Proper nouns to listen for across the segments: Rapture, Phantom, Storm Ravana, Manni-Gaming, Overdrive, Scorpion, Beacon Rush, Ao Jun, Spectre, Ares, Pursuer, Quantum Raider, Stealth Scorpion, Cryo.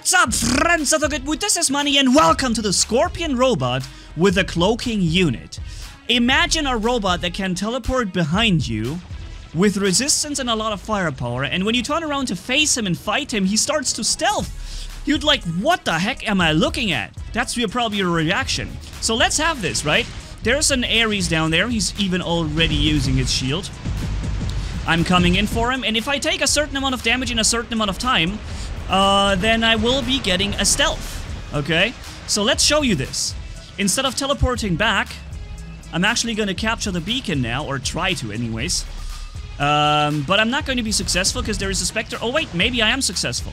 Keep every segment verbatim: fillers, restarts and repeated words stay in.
What's up, friends of the good mood? This is Manni, and welcome to the Scorpion robot with a cloaking unit. Imagine a robot that can teleport behind you with resistance and a lot of firepower, and when you turn around to face him and fight him, he starts to stealth. You'd like, what the heck am I looking at? That's your, probably your reaction. So let's have this, right? There's an Ares down there. He's even already using his shield. I'm coming in for him, and if I take a certain amount of damage in a certain amount of time, Uh, then I will be getting a stealth, okay? So let's show you this. Instead of teleporting back, I'm actually going to capture the beacon now, or try to anyways. Um, but I'm not going to be successful because there is a Spectre. Oh wait, maybe I am successful.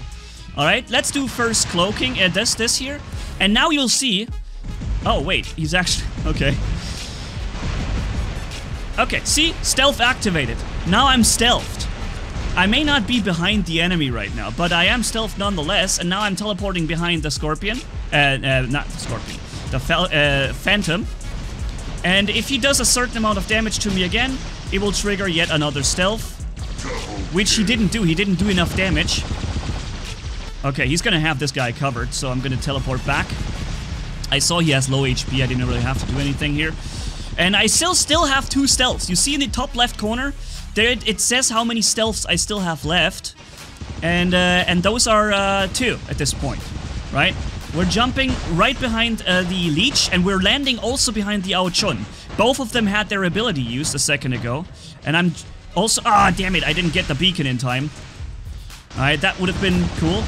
Alright, let's do first cloaking, and uh, this, this here. And now you'll see... Oh wait, he's actually... Okay. Okay, see? Stealth activated. Now I'm stealthed. I may not be behind the enemy right now, but I am stealth nonetheless, and now I'm teleporting behind the Scorpion. Uh, uh not the Scorpion. The fel uh, Phantom. And if he does a certain amount of damage to me again, it will trigger yet another stealth. Which he didn't do. He didn't do enough damage. Okay, he's gonna have this guy covered, so I'm gonna teleport back. I saw he has low H P. I didn't really have to do anything here. And I still still have two stealths. You see in the top left corner? There, it says how many stealths I still have left, and uh, and those are uh, two at this point, right? We're jumping right behind uh, the Leech, and we're landing also behind the Ao Jun. Both of them had their ability used a second ago, and I'm also... Ah, damn it, I didn't get the beacon in time. Alright, that would have been cool.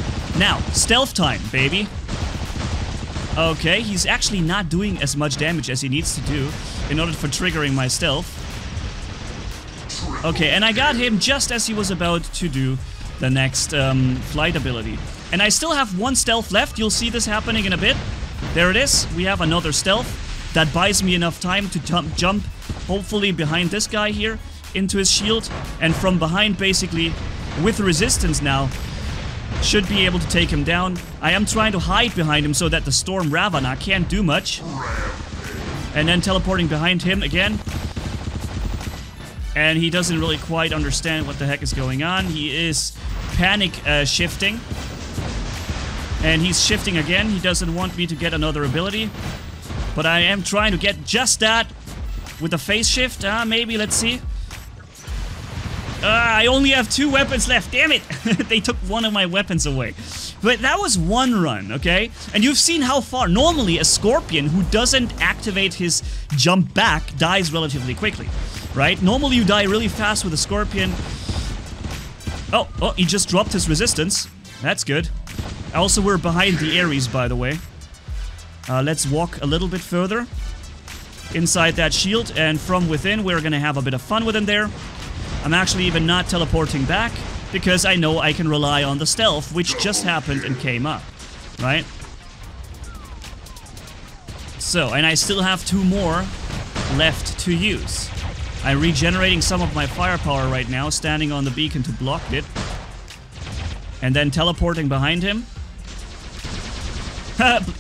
Now, stealth time, baby. Okay, he's actually not doing as much damage as he needs to do in order for triggering my stealth. Okay, and I got him just as he was about to do the next um, flight ability. And I still have one stealth left. You'll see this happening in a bit. There it is. We have another stealth. That buys me enough time to jump, jump hopefully behind this guy here, into his shield. And from behind, basically, with resistance now, should be able to take him down. I am trying to hide behind him so that the Storm Ravana can't do much. And then teleporting behind him again. And he doesn't really quite understand what the heck is going on. He is panic uh, shifting. And he's shifting again. He doesn't want me to get another ability. But I am trying to get just that with the phase shift. Uh, maybe, let's see. Uh, I only have two weapons left. Damn it! They took one of my weapons away. But that was one run, okay? And you've seen how far. Normally, a Scorpion who doesn't activate his jump back dies relatively quickly. Right? Normally you die really fast with a Scorpion. Oh, oh, he just dropped his resistance. That's good. Also, we're behind the Ares, by the way. Uh, let's walk a little bit further inside that shield, and from within we're gonna have a bit of fun with him there. I'm actually even not teleporting back, because I know I can rely on the stealth, which just happened and came up. Right? So, and I still have two more left to use. I'm regenerating some of my firepower right now, standing on the beacon to block it. And then teleporting behind him.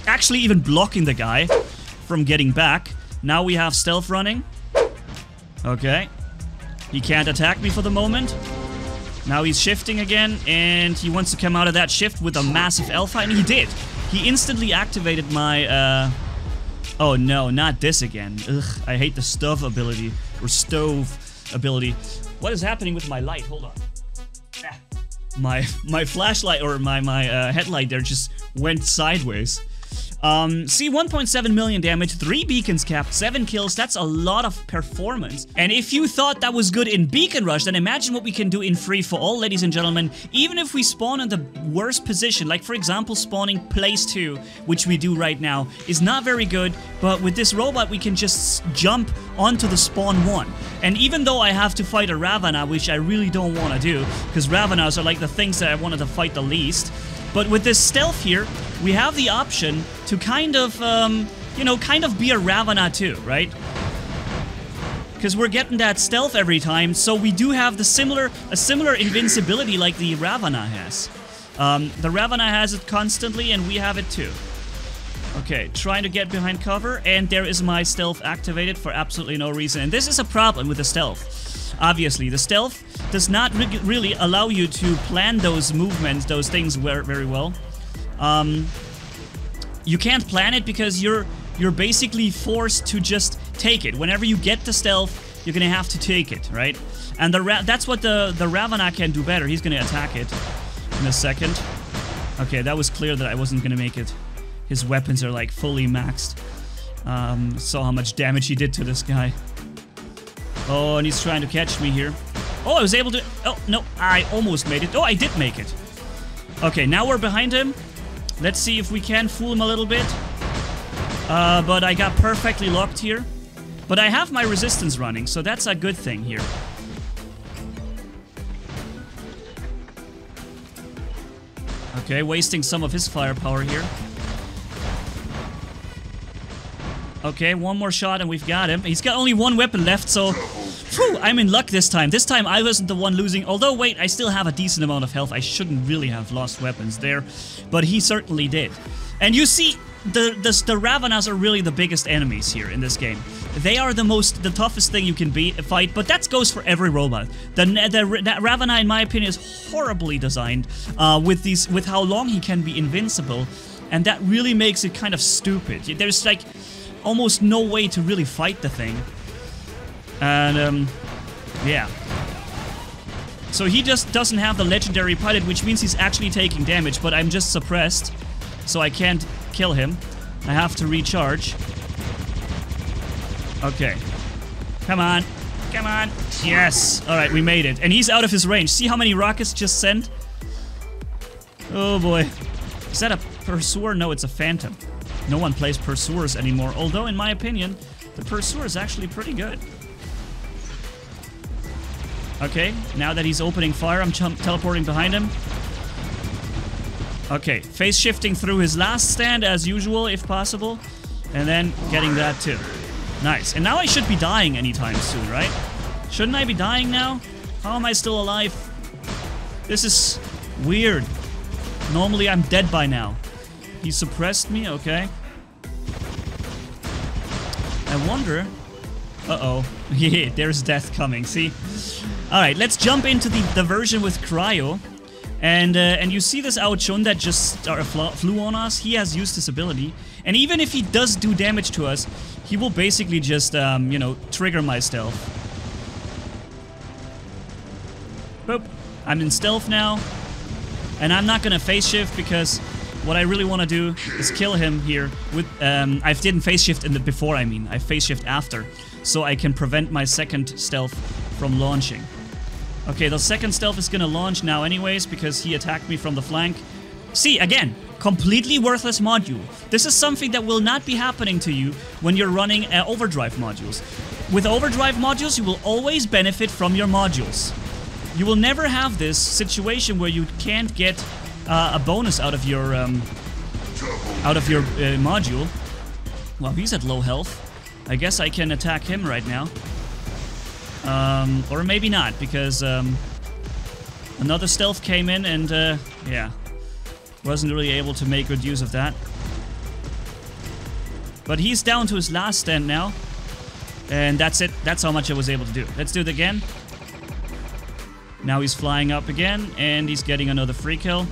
Actually even blocking the guy from getting back. Now we have stealth running. Okay. He can't attack me for the moment. Now he's shifting again, and he wants to come out of that shift with a massive alpha, and he did. He instantly activated my... Uh, Oh no, not this again. Ugh, I hate the stove ability, or stove ability. What is happening with my light? Hold on. Ah, my my flashlight, or my, my uh, headlight there just went sideways. Um, see, one point seven million damage, three beacons capped, seven kills, that's a lot of performance. And if you thought that was good in Beacon Rush, then imagine what we can do in Free For All, ladies and gentlemen. Even if we spawn in the worst position, like for example spawning place two, which we do right now, is not very good, but with this robot we can just jump onto the spawn one. And even though I have to fight a Ravana, which I really don't want to do, because Ravanas are like the things that I wanted to fight the least, but with this stealth here, we have the option to kind of, um, you know, kind of be a Ravana too, right? Because we're getting that stealth every time, so we do have the similar, a similar invincibility like the Ravana has. Um, the Ravana has it constantly, and we have it too. Okay, trying to get behind cover, and there is my stealth activated for absolutely no reason. And this is a problem with the stealth. Obviously, the stealth does not re really allow you to plan those movements, those things very well. um, you can't plan it because you're you're basically forced to just take it. Whenever you get the stealth, you're gonna have to take it, right? And the Ra that's what the, the Ravana can do better. He's gonna attack it in a second. Okay, that was clear that I wasn't gonna make it. His weapons are like fully maxed. Um, saw how much damage he did to this guy. Oh, and he's trying to catch me here. Oh, I was able to... Oh, no, I almost made it. Oh, I did make it. Okay, now we're behind him. Let's see if we can fool him a little bit. Uh, but I got perfectly locked here. But I have my resistance running, so that's a good thing here. Okay, wasting some of his firepower here. Okay, one more shot and we've got him. He's got only one weapon left, so... Phew, I'm in luck this time. This time I wasn't the one losing. Although, wait, I still have a decent amount of health. I shouldn't really have lost weapons there. But he certainly did. And you see... The, the the Ravanas are really the biggest enemies here in this game. They are the most, the toughest thing you can be fight, but that goes for every robot. The, the that Ravana, in my opinion, is horribly designed uh, with these with how long he can be invincible, and that really makes it kind of stupid. There's like almost no way to really fight the thing, and um, yeah. So he just doesn't have the legendary pilot, which means he's actually taking damage, but I'm just suppressed, so I can't kill him. I have to recharge. Okay. Come on. Come on. Yes. Alright, we made it. And he's out of his range. See how many rockets just sent? Oh boy. Is that a Pursuer? No, it's a Phantom. No one plays Pursuers anymore. Although, in my opinion, the Pursuer is actually pretty good. Okay. Now that he's opening fire, I'm teleporting behind him. Okay, phase shifting through his last stand as usual, if possible. And then getting that too. Nice. And now I should be dying anytime soon, right? Shouldn't I be dying now? How am I still alive? This is weird. Normally I'm dead by now. He suppressed me, okay. I wonder... Uh-oh. Yeah, there's death coming, see? Alright, let's jump into the, the version with Cryo. And uh, and you see this Ao Jun that just uh, flew on us. He has used his ability, and even if he does do damage to us, he will basically just um, you know, trigger my stealth. Boop! I'm in stealth now, and I'm not gonna phase shift because what I really want to do is kill him here. With um, I didn't phase shift in the before. I mean, I phase shift after, so I can prevent my second stealth from launching. Okay, the second stealth is gonna launch now anyways, because he attacked me from the flank. See, again, completely worthless module. This is something that will not be happening to you when you're running uh, Overdrive modules. With Overdrive modules, you will always benefit from your modules. You will never have this situation where you can't get uh, a bonus out of your, um, out of your uh, module. Well, he's at low health. I guess I can attack him right now. Um, or maybe not, because um, another stealth came in and, uh, yeah, wasn't really able to make good use of that. But he's down to his last stand now, and that's it. That's how much I was able to do. Let's do it again. Now he's flying up again, and he's getting another free kill.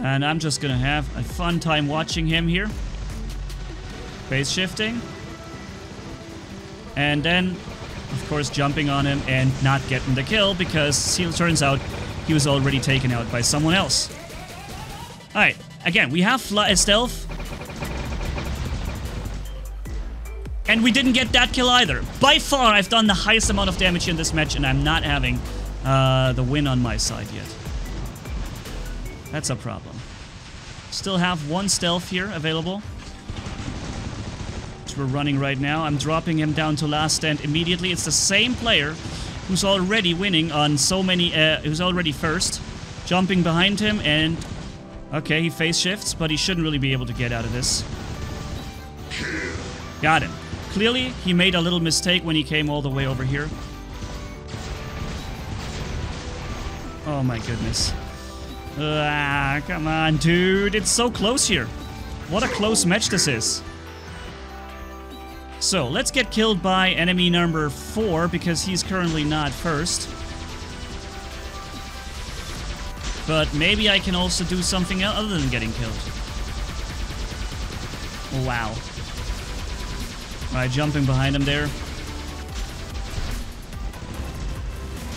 And I'm just gonna have a fun time watching him here. Phase shifting. And then, of course, jumping on him and not getting the kill because he turns out he was already taken out by someone else. Alright, again, we have fly stealth. And we didn't get that kill either. By far, I've done the highest amount of damage in this match and I'm not having uh, the win on my side yet. That's a problem. Still have one stealth here available. We're running right now. I'm dropping him down to last stand immediately. It's the same player who's already winning on so many, uh, who's already first. Jumping behind him and... Okay, he phase shifts, but he shouldn't really be able to get out of this. Got him. Clearly, he made a little mistake when he came all the way over here. Oh my goodness. Ah, come on, dude. It's so close here. What a close match this is. So, let's get killed by enemy number four, because he's currently not first. But maybe I can also do something else other than getting killed. Wow. Alright, jumping behind him there.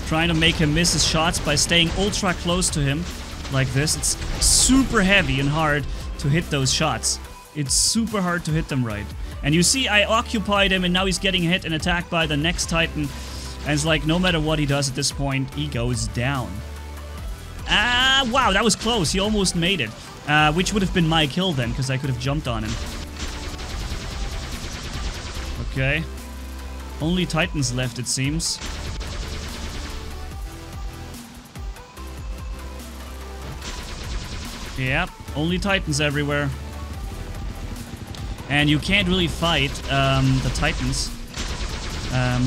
Trying to make him miss his shots by staying ultra close to him. Like this. It's super heavy and hard to hit those shots. It's super hard to hit them right. And you see, I occupied him and now he's getting hit and attacked by the next Titan. And it's like, no matter what he does at this point, he goes down. Ah, wow, that was close. He almost made it. Uh, which would have been my kill then, because I could have jumped on him. Okay. Only Titans left, it seems. Yep, only Titans everywhere. And you can't really fight um, the Titans um,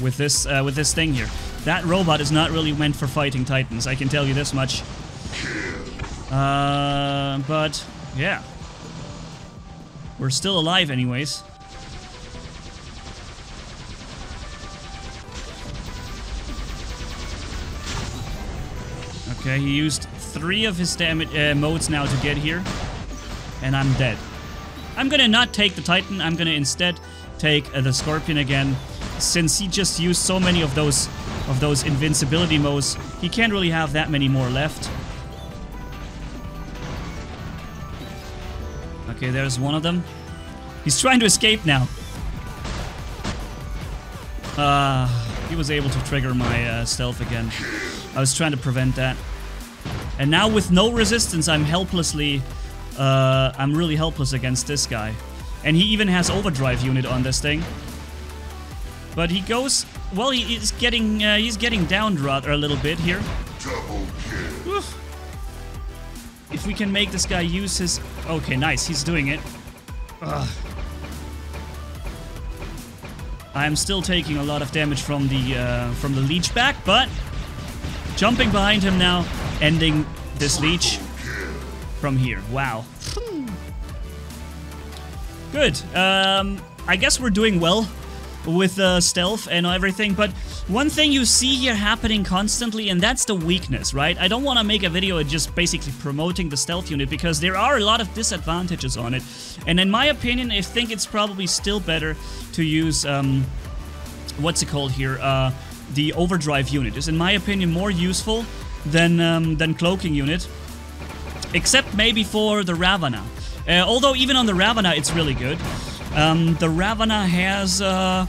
with this uh, with this thing here. That robot is not really meant for fighting Titans, I can tell you this much. Uh, but, yeah. We're still alive anyways. Okay, he used three of his damage uh, modes now to get here. And I'm dead. I'm gonna not take the Titan, I'm gonna instead take uh, the Scorpion again. Since he just used so many of those of those invincibility modes, he can't really have that many more left. Okay, there's one of them. He's trying to escape now. Ah, uh, he was able to trigger my uh, stealth again. I was trying to prevent that. And now with no resistance, I'm helplessly... Uh, I'm really helpless against this guy. And he even has overdrive unit on this thing. But he goes... Well, he is getting... Uh, he's getting downed rather a little bit here. Double kill. Oof. If we can make this guy use his... Okay, nice. He's doing it. Ugh. I'm still taking a lot of damage from the uh, from the leech back, but... Jumping behind him now, ending this leech from here. Wow. Good. Um, I guess we're doing well with uh, stealth and everything, but one thing you see here happening constantly, and that's the weakness, right? I don't want to make a video just basically promoting the stealth unit, because there are a lot of disadvantages on it. And in my opinion, I think it's probably still better to use, um, what's it called here? Uh, the overdrive unit is, in my opinion, more useful than, um, than cloaking unit. Except maybe for the Ravana. Uh, although even on the Ravana, it's really good. Um, the Ravana has... Uh,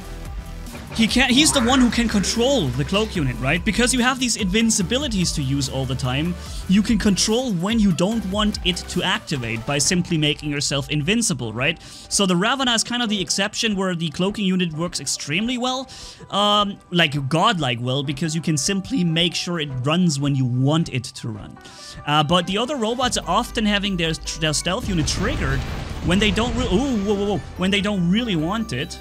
he can, he's the one who can control the cloak unit, right? Because you have these invincibilities to use all the time, you can control when you don't want it to activate by simply making yourself invincible, right? So the Ravana is kind of the exception where the cloaking unit works extremely well, um, like godlike well, because you can simply make sure it runs when you want it to run. Uh, but the other robots are often having their, their stealth unit triggered when they don't re- Ooh, whoa, whoa, whoa. When they don't really want it.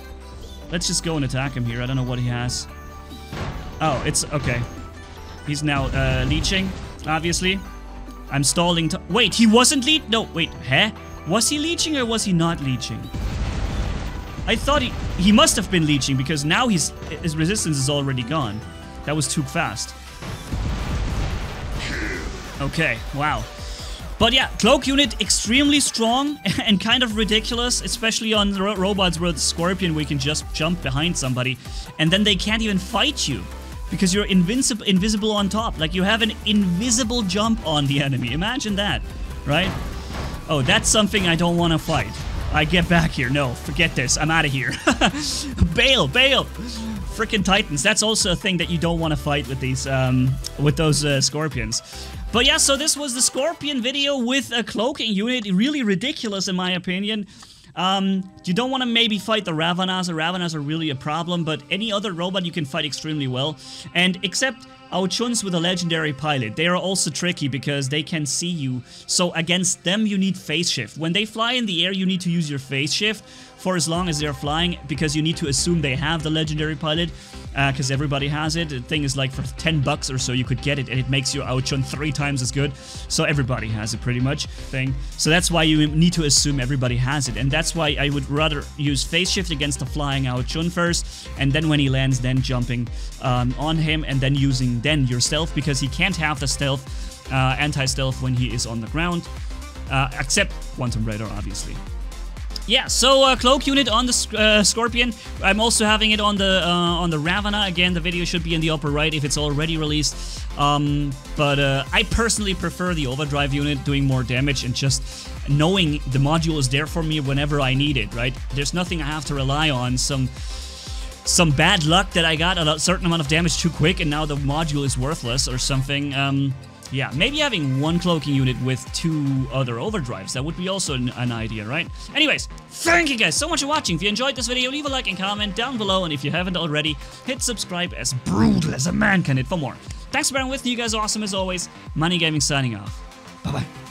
Let's just go and attack him here. I don't know what he has. Oh, it's... Okay. He's now uh, leeching, obviously. I'm stalling to... Wait, he wasn't leech... No, wait. Huh? Was he leeching or was he not leeching? I thought he... He must have been leeching because now he's, his resistance is already gone. That was too fast. Okay, wow. But yeah, cloak unit extremely strong and kind of ridiculous, especially on the ro robots where the Scorpion we can just jump behind somebody and then they can't even fight you because you're invincible, invisible on top. Like you have an invisible jump on the enemy. Imagine that, right? Oh, that's something I don't want to fight. I get back here. No, forget this. I'm out of here. Bail, bail. Frickin' Titans. That's also a thing that you don't want to fight with these, um, with those uh, Scorpions. But yeah, so this was the Scorpion video with a cloaking unit. Really ridiculous in my opinion. Um, you don't want to maybe fight the Ravanas. The Ravanas are really a problem, but any other robot you can fight extremely well. And except Ao Jun's with a legendary pilot. They are also tricky because they can see you. So against them, you need phase shift. When they fly in the air, you need to use your phase shift. for as long as they're flying, because you need to assume they have the legendary pilot, because uh, everybody has it. The thing is, like, for ten bucks or so you could get it, and it makes your Ao Jun three times as good, so everybody has it pretty much thing. So that's why you need to assume everybody has it, and that's why I would rather use phase shift against the flying Ao Jun first, and then when he lands, then jumping um, on him, and then using then your stealth, because he can't have the stealth, uh, anti-stealth when he is on the ground, uh, except Quantum Raider, obviously. Yeah, so uh, cloak unit on the uh, Scorpion. I'm also having it on the uh, on the Ravana. Again, the video should be in the upper right if it's already released. Um, but uh, I personally prefer the Overdrive unit, doing more damage and just knowing the module is there for me whenever I need it. Right? There's nothing I have to rely on. Some some bad luck that I got a certain amount of damage too quick, and now the module is worthless or something. Um, Yeah, maybe having one cloaking unit with two other overdrives, that would be also an, an idea, right? Anyways, thank you guys so much for watching. If you enjoyed this video, leave a like and comment down below, and if you haven't already, hit subscribe, as brutal as a man can hit, for more. Thanks for being with me, you guys are awesome as always. Manni-Gaming signing off. Bye-bye.